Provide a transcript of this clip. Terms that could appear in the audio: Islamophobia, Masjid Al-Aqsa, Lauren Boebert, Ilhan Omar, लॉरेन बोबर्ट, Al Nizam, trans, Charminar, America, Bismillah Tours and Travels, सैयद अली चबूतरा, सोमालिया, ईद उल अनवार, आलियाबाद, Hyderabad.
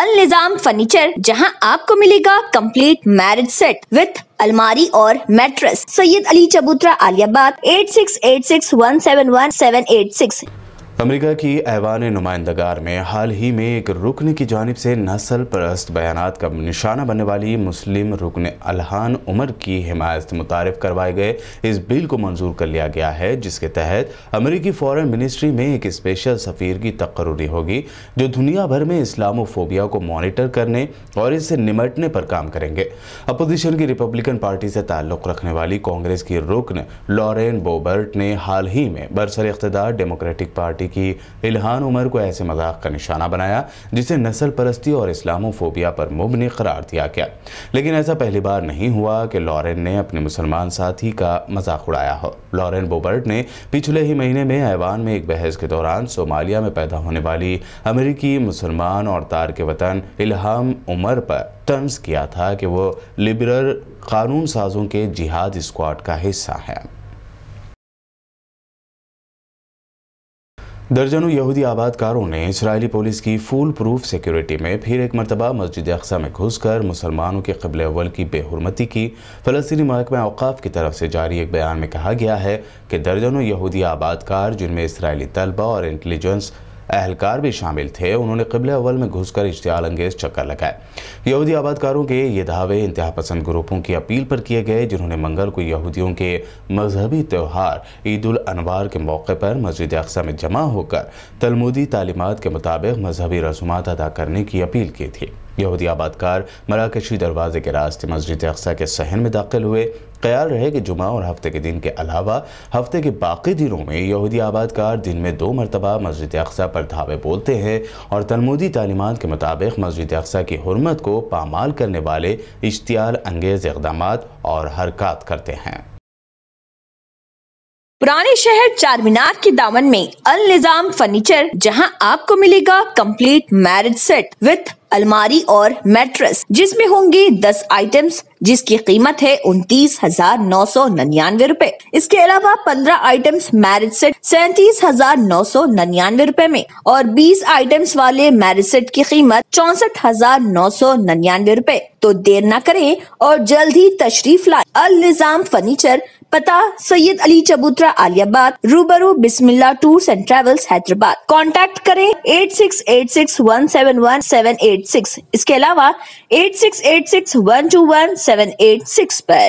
अल निजाम furniture, जहां आपको मिलेगा कंप्लीट मैरिज सेट विथ अलमारी और मैट्रेस। सैयद अली चबूतरा, आलियाबाद 8686171786। अमेरिका की ऐवान नुमाइंदगार में हाल ही में एक रुकन की जानिब से नस्ल परस्त बयानात का निशाना बनने वाली मुस्लिम रुकन इल्हान उमर की हिमायत मुतारिफ करवाए गए इस बिल को मंजूर कर लिया गया है, जिसके तहत अमेरिकी फॉरेन मिनिस्ट्री में एक स्पेशल सफ़ीर की तकर्री होगी जो दुनिया भर में इस्लामोफोबिया को मॉनिटर करने और इससे निमटने पर काम करेंगे। अपोजिशन की रिपब्लिकन पार्टी से ताल्लुक़ रखने वाली कांग्रेस की रुकन लॉरेन बोबर्ट ने हाल ही में बरसर इख्तिदार डेमोक्रेटिक पार्टी कि इल्हान उमर को ऐसे मजाक का निशाना बनाया जिसे नस्ल परस्ती और इस्लामोफोबिया पर मुबनी करार दिया गया। लेकिन ऐसा पहली बार नहीं हुआ कि लॉरेन ने अपने मुसलमान साथी का मजाक उड़ाया हो। लॉरेन बोबर्ट ने पिछले ही महीने में ऐवान में एक बहस के दौरान सोमालिया में पैदा होने वाली अमेरिकी मुसलमान और तारके वतन इल्हान उमर पर तंज किया था कि वो लिबरल कानून साजों के जिहाद स्क्वाड का हिस्सा है। दर्जनों यहूदी आबादकारों ने इजरायली पुलिस की फूल प्रूफ सिक्योरिटी में फिर एक मरतबा मस्जिद अक्सा में घुसकर मुसलमानों के क़िबले अव्वल की बेहुरमती की। फ़लस्तीनी महकमे अवकाफ़ की तरफ से जारी एक बयान में कहा गया है कि दर्जनों यहूदी आबादकार, जिनमें इजरायली तलबा और इंटेलिजेंस अहलकार भी शामिल थे, उन्होंने क़िबले अव्वल में घुसकर इश्तिआल अंगेज चक्कर लगाए। यहूदी आबादकारों के ये दावे इंतहा पसंद ग्रुपों की अपील पर किए गए, जिन्होंने मंगल को यहूदियों के मजहबी त्यौहार ईद उल अनवार के मौके पर मस्जिद अक्सा में जमा होकर तलमुदी तालीमात के मुताबिक मजहबी रसूमात अदा करने की अपील की थी। यहूदी आबादकार मराकशी दरवाजे के रास्ते मस्जिद अक्सा के सहन में दाखिल हुए। ख्याल रहे कि जुमा और हफ्ते के दिन के अलावा हफ्ते के बाकी दिनों में यहूदी आबादकार दिन में 2 मरतबा मस्जिद अक्सा पर धावे बोलते हैं और तलमुदी तालीमात के मुताबिक मस्जिद अक्सा की हुर्मत को पामाल करने वाले इश्तियाल अंगेज इकदाम और हरकत करते हैं। पुराने शहर चारमीनार के दामन में अल निजाम फर्नीचर, जहां आपको मिलेगा कंप्लीट मैरिज सेट विथ अलमारी और मैट्रेस, जिसमें होंगे 10 आइटम्स, जिसकी कीमत है 29,999 रूपए। इसके अलावा 15 आइटम्स मैरिज सेट 37,999 रूपए में और 20 आइटम्स वाले मैरिज सेट की कीमत 64,999 रूपए। तो देर ना करें और जल्द ही तशरीफ लाएं। अल निजाम फर्नीचर, पता सैयद अली चबूतरा, आलियाबाद, रूबरू Bismillah tours and travels, Hyderabad. Contact करें 8686171786। इसके अलावा 8686121786 पर।